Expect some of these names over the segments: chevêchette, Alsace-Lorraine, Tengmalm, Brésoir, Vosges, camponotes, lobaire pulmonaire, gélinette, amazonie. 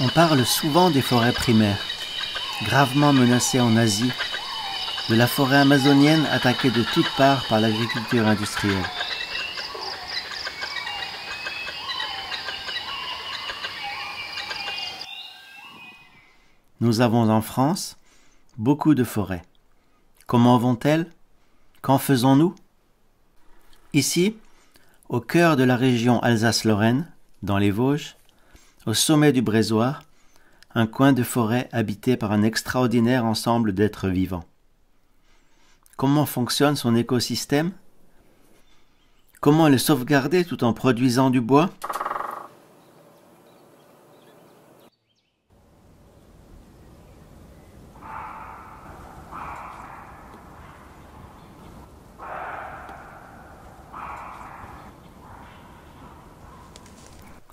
On parle souvent des forêts primaires, gravement menacées en Asie, de la forêt amazonienne attaquée de toutes parts par l'agriculture industrielle. Nous avons en France beaucoup de forêts. Comment vont-elles? Qu'en faisons-nous? Ici, au cœur de la région Alsace-Lorraine, dans les Vosges, au sommet du Brésoir, un coin de forêt habité par un extraordinaire ensemble d'êtres vivants. Comment fonctionne son écosystème? Comment le sauvegarder tout en produisant du bois?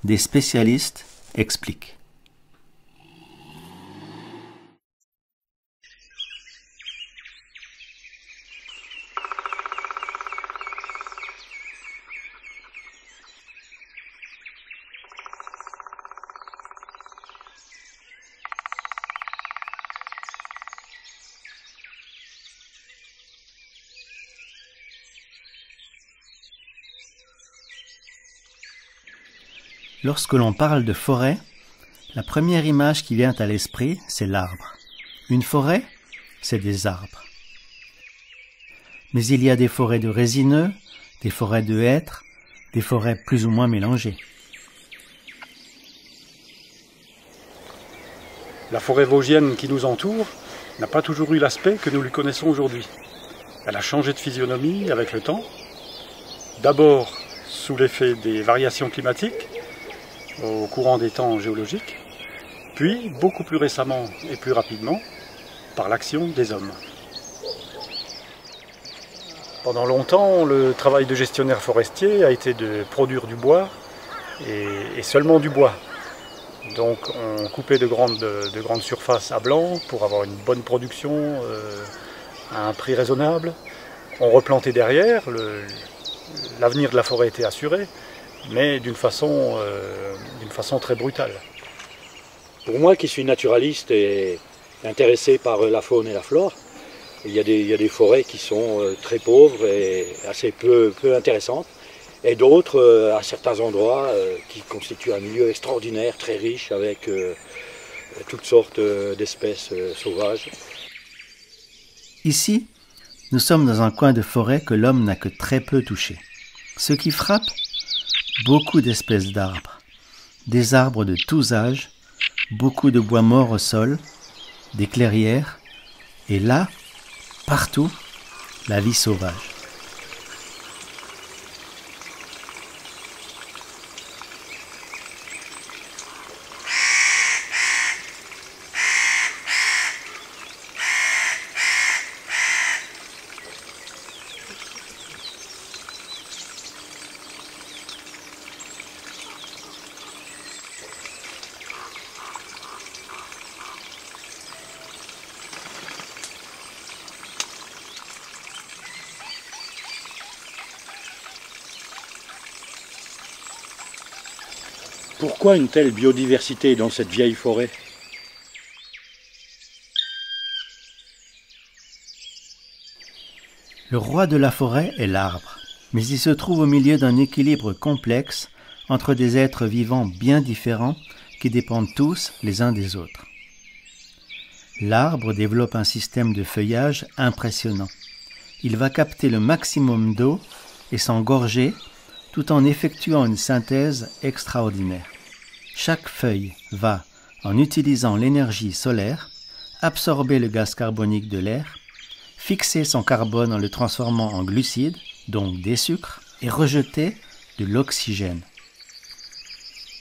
Des spécialistes expliquent. Lorsque l'on parle de forêt, la première image qui vient à l'esprit, c'est l'arbre. Une forêt, c'est des arbres. Mais il y a des forêts de résineux, des forêts de hêtres, des forêts plus ou moins mélangées. La forêt vosgienne qui nous entoure n'a pas toujours eu l'aspect que nous lui connaissons aujourd'hui. Elle a changé de physionomie avec le temps, d'abord sous l'effet des variations climatiques, au courant des temps géologiques, puis beaucoup plus récemment et plus rapidement par l'action des hommes. Pendant longtemps, le travail de gestionnaire forestier a été de produire du bois et seulement du bois. Donc on coupait de grandes surfaces à blanc pour avoir une bonne production à un prix raisonnable. On replantait derrière, l'avenir de la forêt était assuré, mais d'une façon très brutale. Pour moi qui suis naturaliste et intéressé par la faune et la flore, il y a des forêts qui sont très pauvres et assez peu intéressantes, et d'autres à certains endroits qui constituent un milieu extraordinaire, très riche, avec toutes sortes d'espèces sauvages. Ici, nous sommes dans un coin de forêt que l'homme n'a que très peu touché. Ce qui frappe, beaucoup d'espèces d'arbres, des arbres de tous âges, beaucoup de bois morts au sol, des clairières, et là, partout, la vie sauvage. Pourquoi une telle biodiversité dans cette vieille forêt? Le roi de la forêt est l'arbre, mais il se trouve au milieu d'un équilibre complexe entre des êtres vivants bien différents qui dépendent tous les uns des autres. L'arbre développe un système de feuillage impressionnant. Il va capter le maximum d'eau et s'engorger tout en effectuant une synthèse extraordinaire. Chaque feuille va, en utilisant l'énergie solaire, absorber le gaz carbonique de l'air, fixer son carbone en le transformant en glucides, donc des sucres, et rejeter de l'oxygène.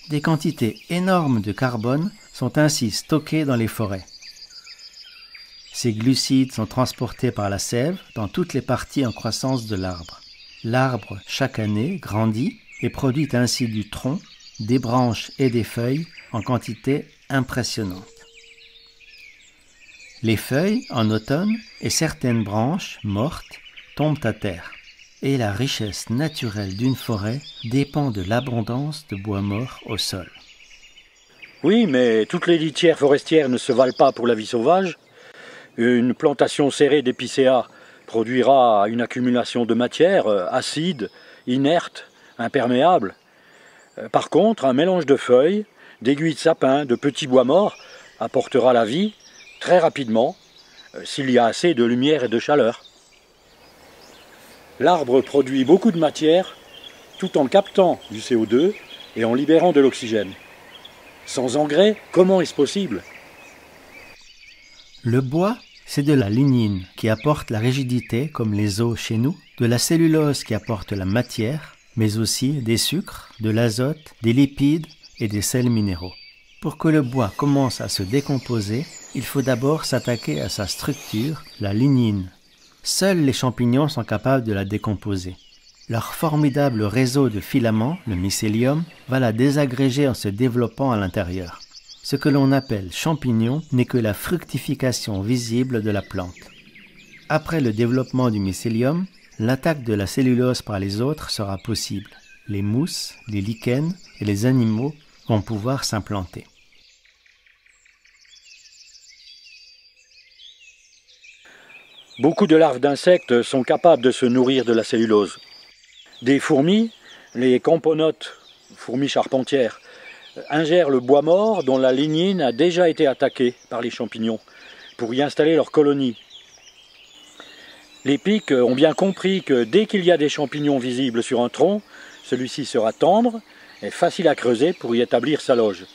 Des quantités énormes de carbone sont ainsi stockées dans les forêts. Ces glucides sont transportés par la sève dans toutes les parties en croissance de l'arbre. L'arbre, chaque année, grandit et produit ainsi du tronc, des branches et des feuilles en quantité impressionnante. Les feuilles, en automne, et certaines branches, mortes, tombent à terre. Et la richesse naturelle d'une forêt dépend de l'abondance de bois mort au sol. Oui, mais toutes les litières forestières ne se valent pas pour la vie sauvage. Une plantation serrée d'épicéas produira une accumulation de matière acide, inerte, imperméable. Par contre, un mélange de feuilles, d'aiguilles de sapin, de petits bois morts apportera la vie très rapidement s'il y a assez de lumière et de chaleur. L'arbre produit beaucoup de matière tout en captant du CO2 et en libérant de l'oxygène. Sans engrais, comment est-ce possible? Le bois, c'est de la lignine qui apporte la rigidité, comme les os chez nous, de la cellulose qui apporte la matière, mais aussi des sucres, de l'azote, des lipides et des sels minéraux. Pour que le bois commence à se décomposer, il faut d'abord s'attaquer à sa structure, la lignine. Seuls les champignons sont capables de la décomposer. Leur formidable réseau de filaments, le mycélium, va la désagréger en se développant à l'intérieur. Ce que l'on appelle champignon n'est que la fructification visible de la plante. Après le développement du mycélium, l'attaque de la cellulose par les autres sera possible. Les mousses, les lichens et les animaux vont pouvoir s'implanter. Beaucoup de larves d'insectes sont capables de se nourrir de la cellulose. Des fourmis, les camponotes, fourmis charpentières, ingèrent le bois mort dont la lignine a déjà été attaquée par les champignons pour y installer leur colonie. Les pics ont bien compris que dès qu'il y a des champignons visibles sur un tronc, celui-ci sera tendre et facile à creuser pour y établir sa loge.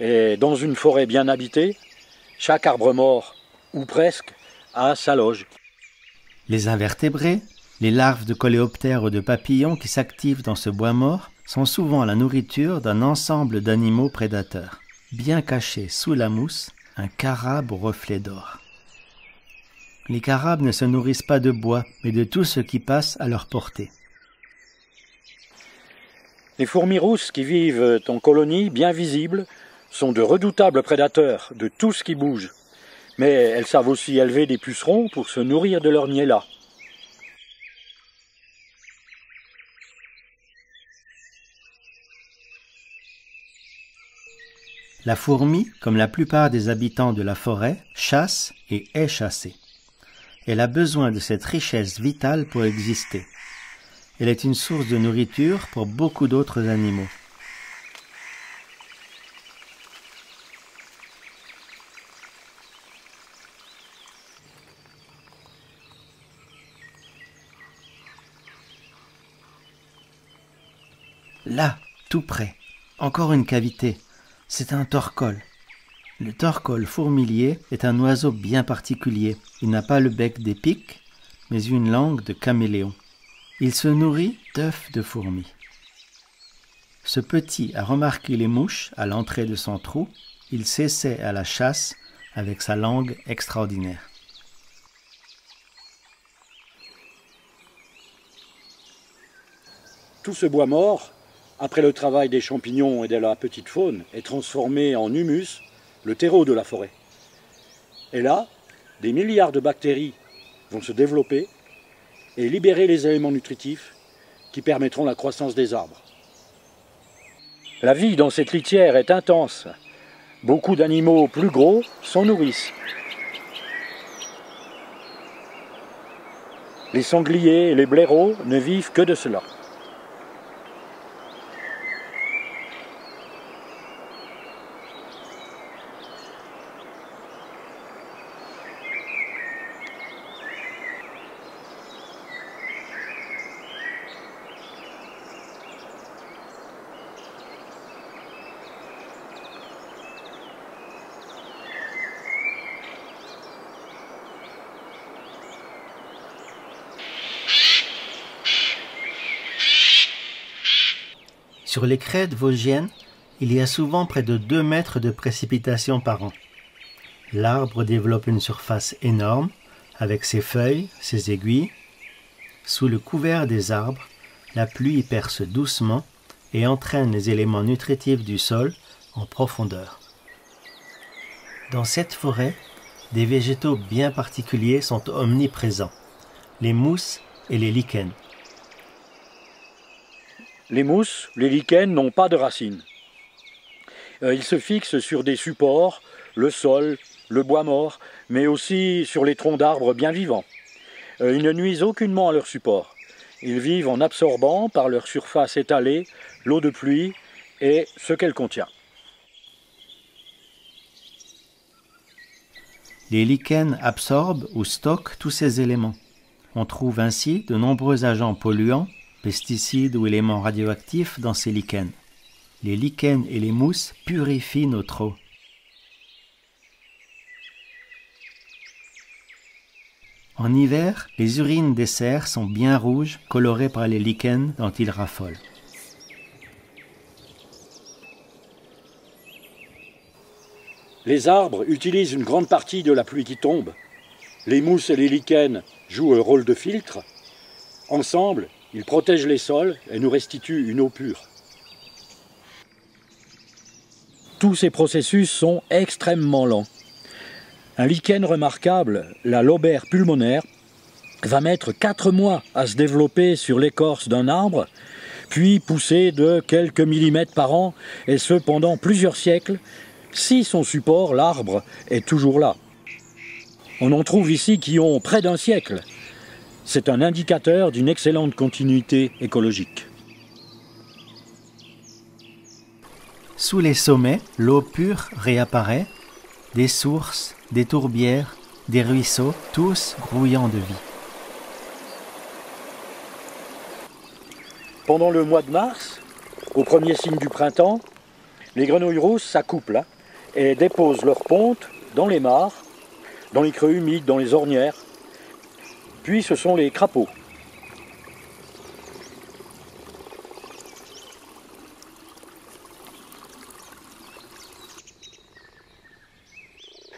Et dans une forêt bien habitée, chaque arbre mort, ou presque, a sa loge. Les invertébrés, les larves de coléoptères ou de papillons qui s'activent dans ce bois mort sont souvent la nourriture d'un ensemble d'animaux prédateurs. Bien caché sous la mousse, un carabe au reflet d'or. Les carabes ne se nourrissent pas de bois, mais de tout ce qui passe à leur portée. Les fourmis rousses qui vivent en colonies bien visibles sont de redoutables prédateurs de tout ce qui bouge. Mais elles savent aussi élever des pucerons pour se nourrir de leur niella. La fourmi, comme la plupart des habitants de la forêt, chasse et est chassée. Elle a besoin de cette richesse vitale pour exister. Elle est une source de nourriture pour beaucoup d'autres animaux. Là, tout près, encore une cavité. C'est un torcol. Le torcol fourmilier est un oiseau bien particulier. Il n'a pas le bec des pics, mais une langue de caméléon. Il se nourrit d'œufs de fourmis. Ce petit a remarqué les mouches à l'entrée de son trou. Il s'essaie à la chasse avec sa langue extraordinaire. Tout ce bois mort, après le travail des champignons et de la petite faune, est transformé en humus, le terreau de la forêt. Et là, des milliards de bactéries vont se développer et libérer les éléments nutritifs qui permettront la croissance des arbres. La vie dans cette litière est intense. Beaucoup d'animaux plus gros s'en nourrissent. Les sangliers et les blaireaux ne vivent que de cela. Sur les crêtes vosgiennes, il y a souvent près de 2 mètres de précipitations par an. L'arbre développe une surface énorme, avec ses feuilles, ses aiguilles. Sous le couvert des arbres, la pluie perce doucement et entraîne les éléments nutritifs du sol en profondeur. Dans cette forêt, des végétaux bien particuliers sont omniprésents, les mousses et les lichens. Les mousses, les lichens n'ont pas de racines. Il se fixe sur des supports, le sol, le bois mort, mais aussi sur les troncs d'arbres bien vivants. Ils ne nuisent aucunement à leur support. Ils vivent en absorbant, par leur surface étalée, l'eau de pluie et ce qu'elle contient. Les lichens absorbent ou stockent tous ces éléments. On trouve ainsi de nombreux agents polluants, pesticides ou éléments radioactifs dans ces lichens. Les lichens et les mousses purifient notre eau. En hiver, les urines des cerfs sont bien rouges, colorées par les lichens dont ils raffolent. Les arbres utilisent une grande partie de la pluie qui tombe. Les mousses et les lichens jouent un rôle de filtre. Ensemble, ils protègent les sols et nous restituent une eau pure. Tous ces processus sont extrêmement lents. Un lichen remarquable, la lobaire pulmonaire, va mettre 4 mois à se développer sur l'écorce d'un arbre, puis pousser de quelques millimètres par an, et ce pendant plusieurs siècles, si son support, l'arbre, est toujours là. On en trouve ici qui ont près d'un siècle. C'est un indicateur d'une excellente continuité écologique. Sous les sommets, l'eau pure réapparaît, des sources, des tourbières, des ruisseaux, tous grouillants de vie. Pendant le mois de mars, au premier signe du printemps, les grenouilles rousses s'accouplent et déposent leurs pontes dans les mares, dans les creux humides, dans les ornières. Puis ce sont les crapauds.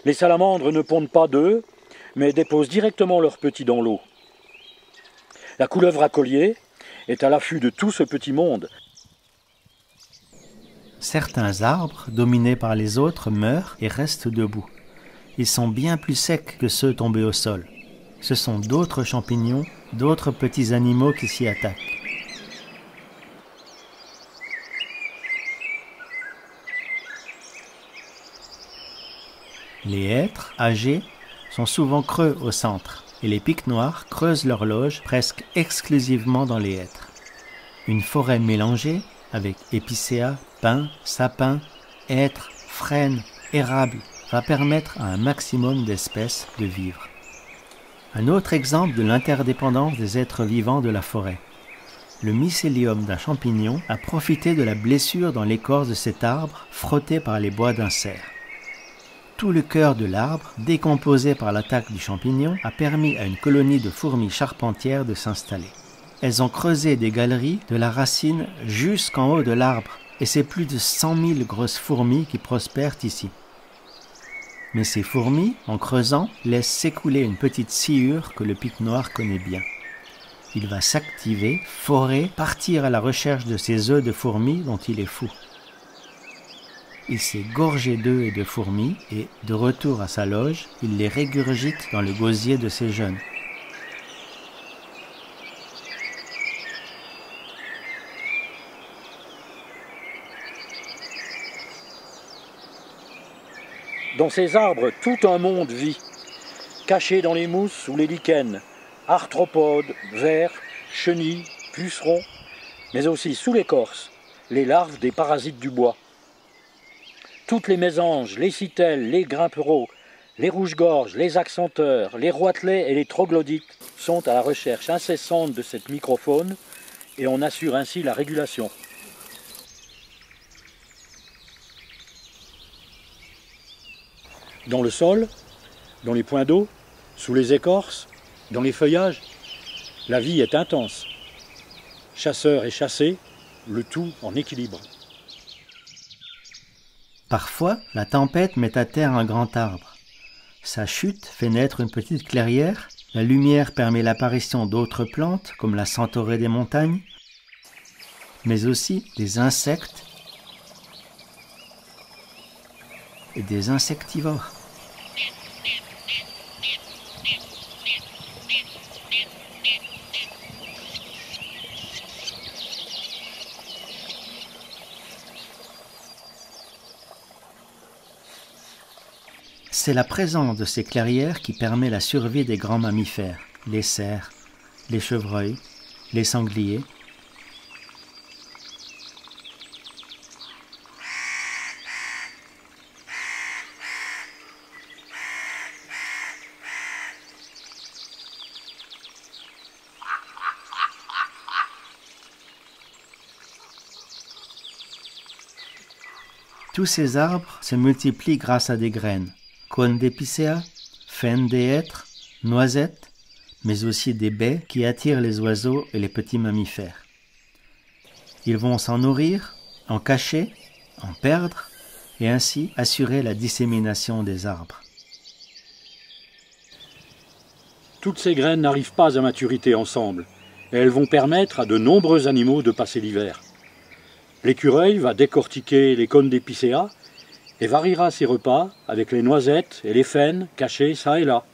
Les salamandres ne pondent pas d'œufs, mais déposent directement leurs petits dans l'eau. La couleuvre à collier est à l'affût de tout ce petit monde. Certains arbres, dominés par les autres, meurent et restent debout. Ils sont bien plus secs que ceux tombés au sol. Ce sont d'autres champignons, d'autres petits animaux qui s'y attaquent. Les hêtres, âgés, sont souvent creux au centre et les pics noirs creusent leur loge presque exclusivement dans les hêtres. Une forêt mélangée avec épicéas, pins, sapins, hêtres, frênes, érables va permettre à un maximum d'espèces de vivre. Un autre exemple de l'interdépendance des êtres vivants de la forêt. Le mycélium d'un champignon a profité de la blessure dans l'écorce de cet arbre frottée par les bois d'un cerf. Tout le cœur de l'arbre, décomposé par l'attaque du champignon, a permis à une colonie de fourmis charpentières de s'installer. Elles ont creusé des galeries de la racine jusqu'en haut de l'arbre, et c'est plus de 100 000 grosses fourmis qui prospèrent ici. Mais ces fourmis, en creusant, laissent s'écouler une petite sciure que le pic noir connaît bien. Il va s'activer, forer, partir à la recherche de ses œufs de fourmis dont il est fou. Il s'est gorgé d'œufs et de fourmis et, de retour à sa loge, il les régurgite dans le gosier de ses jeunes. Dans ces arbres, tout un monde vit, caché dans les mousses ou les lichens, arthropodes, vers, chenilles, pucerons, mais aussi sous l'écorce, les larves des parasites du bois. Toutes les mésanges, les citelles, les grimperaux, les rouges-gorges, les accenteurs, les roitelets et les troglodytes sont à la recherche incessante de cette microfaune et on assure ainsi la régulation. Dans le sol, dans les points d'eau, sous les écorces, dans les feuillages, la vie est intense. Chasseurs et chassés, le tout en équilibre. Parfois, la tempête met à terre un grand arbre. Sa chute fait naître une petite clairière, la lumière permet l'apparition d'autres plantes, comme la centaurée des montagnes, mais aussi des insectes et des insectivores. C'est la présence de ces clairières qui permet la survie des grands mammifères, les cerfs, les chevreuils, les sangliers. Tous ces arbres se multiplient grâce à des graines, cônes d'épicéa, faines des hêtres, noisettes, mais aussi des baies qui attirent les oiseaux et les petits mammifères. Ils vont s'en nourrir, en cacher, en perdre, et ainsi assurer la dissémination des arbres. Toutes ces graines n'arrivent pas à maturité ensemble, et elles vont permettre à de nombreux animaux de passer l'hiver. L'écureuil va décortiquer les cônes d'épicéa et variera ses repas avec les noisettes et les faines cachées çà et là.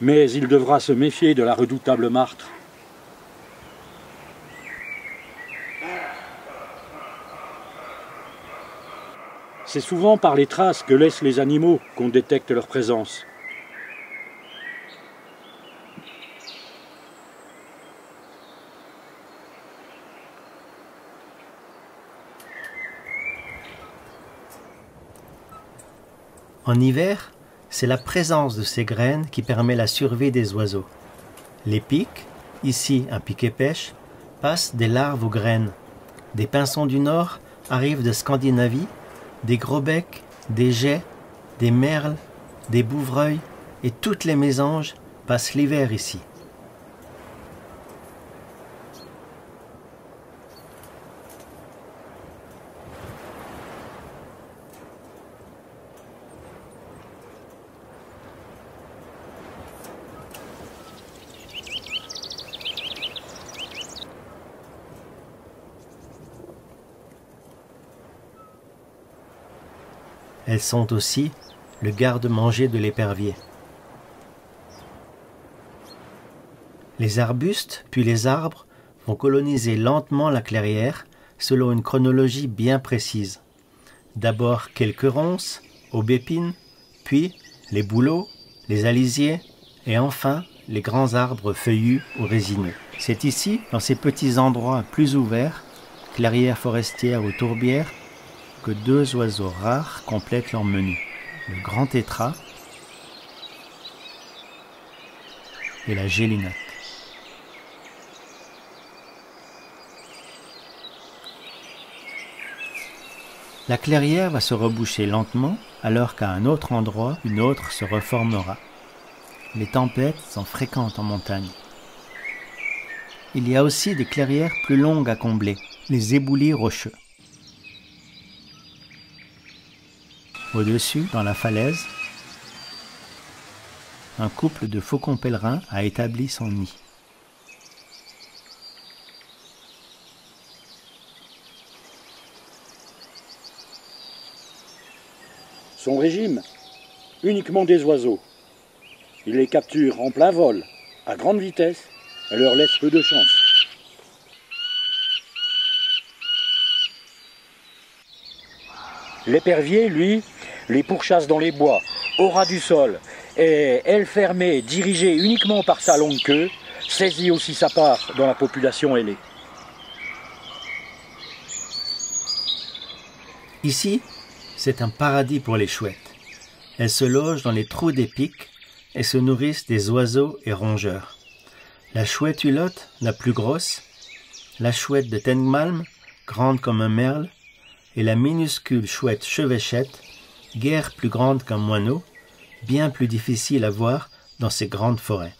Mais il devra se méfier de la redoutable martre. C'est souvent par les traces que laissent les animaux qu'on détecte leur présence. En hiver, c'est la présence de ces graines qui permet la survie des oiseaux. Les pics, ici un piquet pêche, passent des larves aux graines. Des pinsons du nord arrivent de Scandinavie, des gros becs, des jets, des merles, des bouvreuils et toutes les mésanges passent l'hiver ici. Elles sont aussi le garde-manger de l'épervier. Les arbustes, puis les arbres, vont coloniser lentement la clairière selon une chronologie bien précise. D'abord quelques ronces, aubépines, puis les bouleaux, les alisiers et enfin les grands arbres feuillus ou résineux. C'est ici, dans ces petits endroits plus ouverts, clairières forestières ou tourbières, que deux oiseaux rares complètent leur menu, le grand tétras et la gélinette. La clairière va se reboucher lentement, alors qu'à un autre endroit, une autre se reformera. Les tempêtes sont fréquentes en montagne. Il y a aussi des clairières plus longues à combler, les éboulis rocheux. Au-dessus, dans la falaise, un couple de faucons pèlerins a établi son nid. Son régime, uniquement des oiseaux. Il les capture en plein vol, à grande vitesse, et leur laisse peu de chance. L'épervier, lui, les pourchasse dans les bois, au ras du sol, et elle fermée, dirigée uniquement par sa longue queue, saisit aussi sa part dans la population ailée. Ici, c'est un paradis pour les chouettes. Elles se logent dans les trous des pics et se nourrissent des oiseaux et rongeurs. La chouette hulotte, la plus grosse, la chouette de Tengmalm, grande comme un merle, et la minuscule chouette chevêchette, guère plus grande qu'un moineau, bien plus difficile à voir dans ces grandes forêts.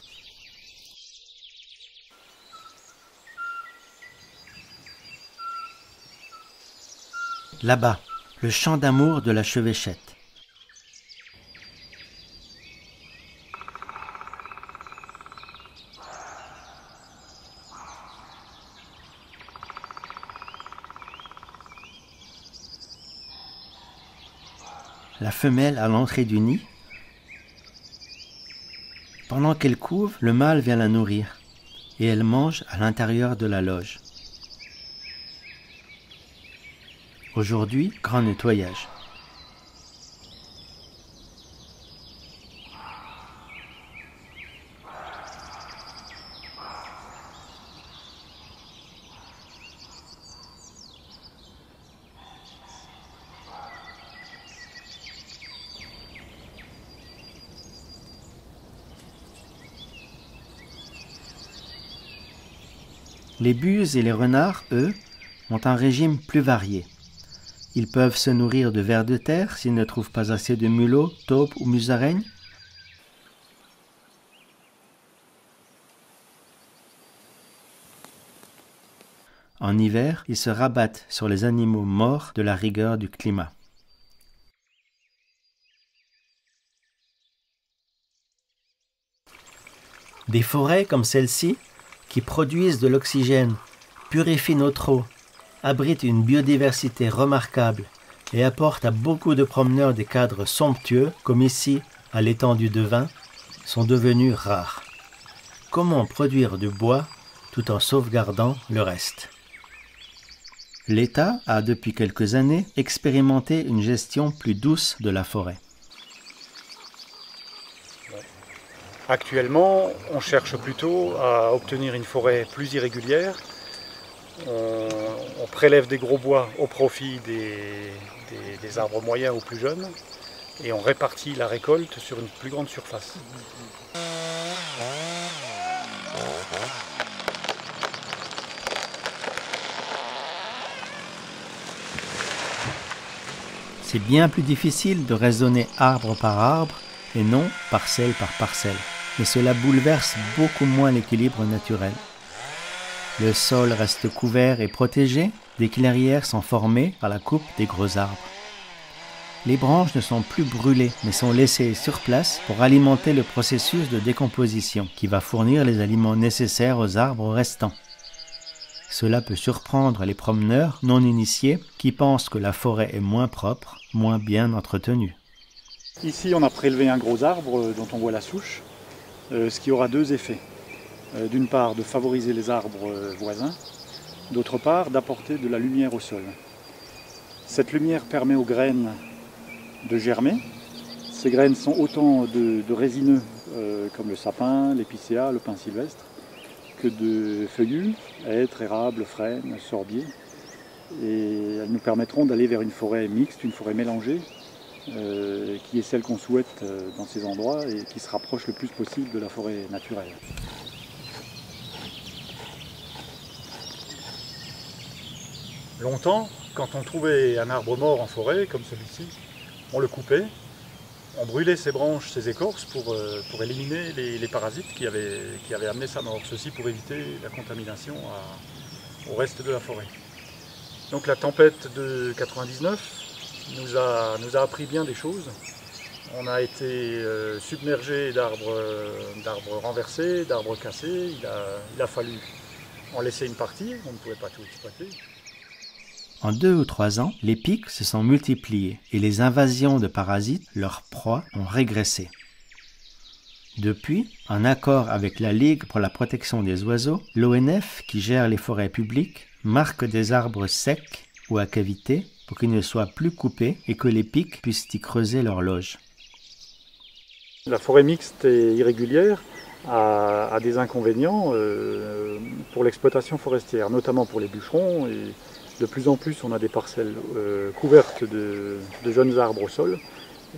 Là-bas, le chant d'amour de la chevêchette. La femelle à l'entrée du nid. Pendant qu'elle couve, le mâle vient la nourrir et elle mange à l'intérieur de la loge. Aujourd'hui, grand nettoyage. Les buses et les renards, eux, ont un régime plus varié. Ils peuvent se nourrir de vers de terre s'ils ne trouvent pas assez de mulots, taupes ou musaraignes. En hiver, ils se rabattent sur les animaux morts de la rigueur du climat. Des forêts comme celle-ci, qui produisent de l'oxygène, purifient notre eau, abritent une biodiversité remarquable et apportent à beaucoup de promeneurs des cadres somptueux, comme ici à l'étang du Devin, sont devenus rares. Comment produire du bois tout en sauvegardant le reste? L'État a depuis quelques années expérimenté une gestion plus douce de la forêt. Actuellement, on cherche plutôt à obtenir une forêt plus irrégulière. On prélève des gros bois au profit des arbres moyens ou plus jeunes et on répartit la récolte sur une plus grande surface. C'est bien plus difficile de raisonner arbre par arbre et non parcelle par parcelle. Mais cela bouleverse beaucoup moins l'équilibre naturel. Le sol reste couvert et protégé, des clairières sont formées par la coupe des gros arbres. Les branches ne sont plus brûlées, mais sont laissées sur place pour alimenter le processus de décomposition qui va fournir les aliments nécessaires aux arbres restants. Cela peut surprendre les promeneurs non initiés qui pensent que la forêt est moins propre, moins bien entretenue. Ici, on a prélevé un gros arbre dont on voit la souche, ce qui aura deux effets. D'une part, de favoriser les arbres voisins. D'autre part, d'apporter de la lumière au sol. Cette lumière permet aux graines de germer. Ces graines sont autant de résineux, comme le sapin, l'épicéa, le pin sylvestre, que de feuillus, hêtres, érables, frênes, sorbiers. Et elles nous permettront d'aller vers une forêt mixte, une forêt mélangée, qui est celle qu'on souhaite dans ces endroits et qui se rapproche le plus possible de la forêt naturelle. Longtemps, quand on trouvait un arbre mort en forêt, comme celui-ci, on le coupait, on brûlait ses branches, ses écorces pour éliminer les parasites qui avaient amené sa mort. Ceci pour éviter la contamination au reste de la forêt. Donc la tempête de 99 nous a appris bien des choses. On a été submergé d'arbres renversés, d'arbres cassés. Il a fallu en laisser une partie, on ne pouvait pas tout exploiter. En 2 ou 3 ans, les pics se sont multipliés et les invasions de parasites, leurs proies, ont régressé. Depuis, en accord avec la Ligue pour la protection des oiseaux, l'ONF, qui gère les forêts publiques, marque des arbres secs ou à cavité pour qu'ils ne soient plus coupés et que les pics puissent y creuser leur loge. La forêt mixte et irrégulière a des inconvénients pour l'exploitation forestière, notamment pour les bûcherons. Et de plus en plus, on a des parcelles couvertes de jeunes arbres au sol.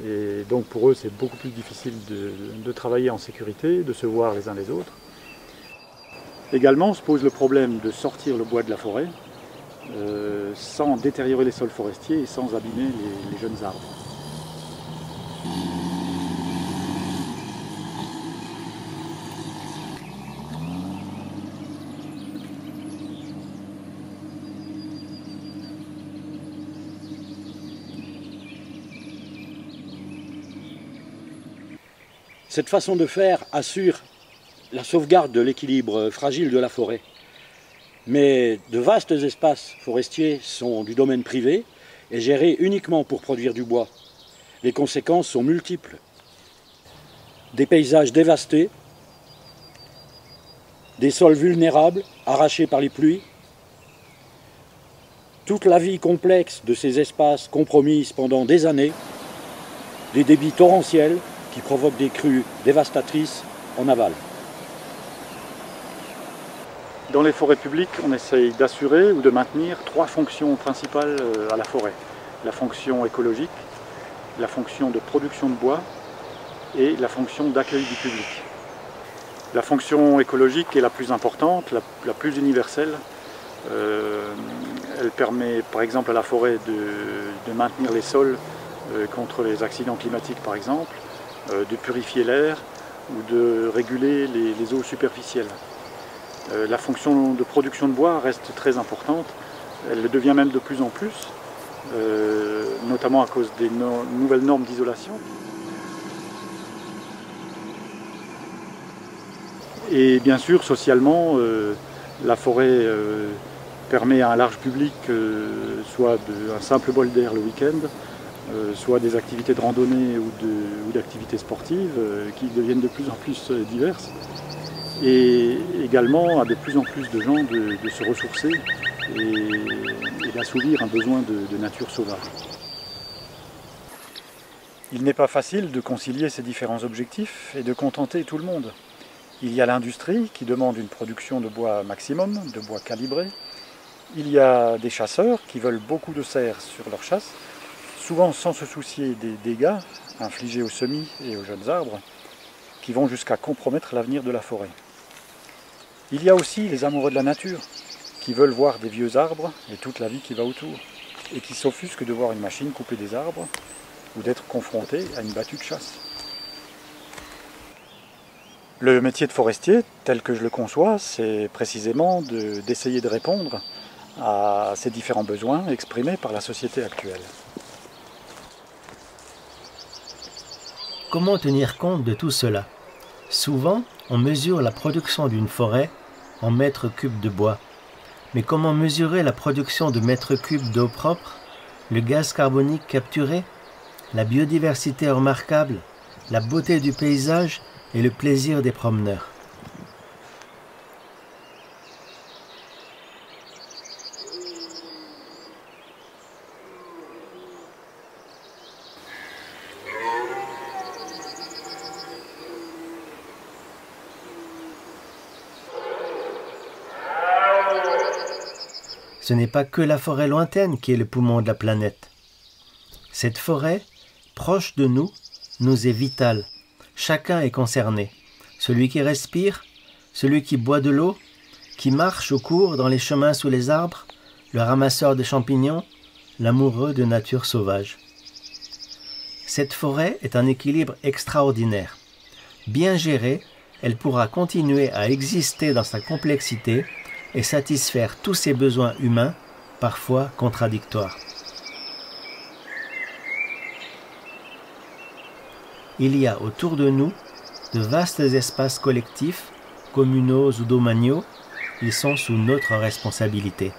Et donc pour eux, c'est beaucoup plus difficile de travailler en sécurité, de se voir les uns les autres. Également, on se pose le problème de sortir le bois de la forêt, sans détériorer les sols forestiers et sans abîmer les jeunes arbres. Cette façon de faire assure la sauvegarde de l'équilibre fragile de la forêt. Mais de vastes espaces forestiers sont du domaine privé et gérés uniquement pour produire du bois. Les conséquences sont multiples. Des paysages dévastés, des sols vulnérables, arrachés par les pluies. Toute la vie complexe de ces espaces compromise pendant des années. Des débits torrentiels qui provoquent des crues dévastatrices en aval. Dans les forêts publiques, on essaye d'assurer ou de maintenir 3 fonctions principales à la forêt. La fonction écologique, la fonction de production de bois et la fonction d'accueil du public. La fonction écologique est la plus importante, la plus universelle. Elle permet par exemple à la forêt de maintenir les sols contre les accidents climatiques par exemple, de purifier l'air ou de réguler les eaux superficielles. La fonction de production de bois reste très importante, elle le devient même de plus en plus, notamment à cause des nouvelles normes d'isolation. Et bien sûr, socialement, la forêt permet à un large public soit un simple bol d'air le week-end, soit des activités de randonnée ou d'activités sportives qui deviennent de plus en plus diverses, et également à de plus en plus de gens de se ressourcer et d'assouvir un besoin de nature sauvage. Il n'est pas facile de concilier ces différents objectifs et de contenter tout le monde. Il y a l'industrie qui demande une production de bois maximum, de bois calibré. Il y a des chasseurs qui veulent beaucoup de cerfs sur leur chasse, souvent sans se soucier des dégâts infligés aux semis et aux jeunes arbres, qui vont jusqu'à compromettre l'avenir de la forêt. Il y a aussi les amoureux de la nature, qui veulent voir des vieux arbres et toute la vie qui va autour, et qui s'offusquent de voir une machine couper des arbres ou d'être confrontés à une battue de chasse. Le métier de forestier, tel que je le conçois, c'est précisément d'essayer de répondre à ces différents besoins exprimés par la société actuelle. Comment tenir compte de tout cela? Souvent, on mesure la production d'une forêt en mètres cubes de bois. Mais comment mesurer la production de mètres cubes d'eau propre, le gaz carbonique capturé, la biodiversité remarquable, la beauté du paysage et le plaisir des promeneurs? Ce n'est pas que la forêt lointaine qui est le poumon de la planète. Cette forêt, proche de nous, nous est vitale. Chacun est concerné. Celui qui respire, celui qui boit de l'eau, qui marche ou court dans les chemins sous les arbres, le ramasseur de champignons, l'amoureux de nature sauvage. Cette forêt est un équilibre extraordinaire. Bien gérée, elle pourra continuer à exister dans sa complexité et satisfaire tous ses besoins humains, parfois contradictoires. Il y a autour de nous de vastes espaces collectifs, communaux ou domaniaux, ils sont sous notre responsabilité.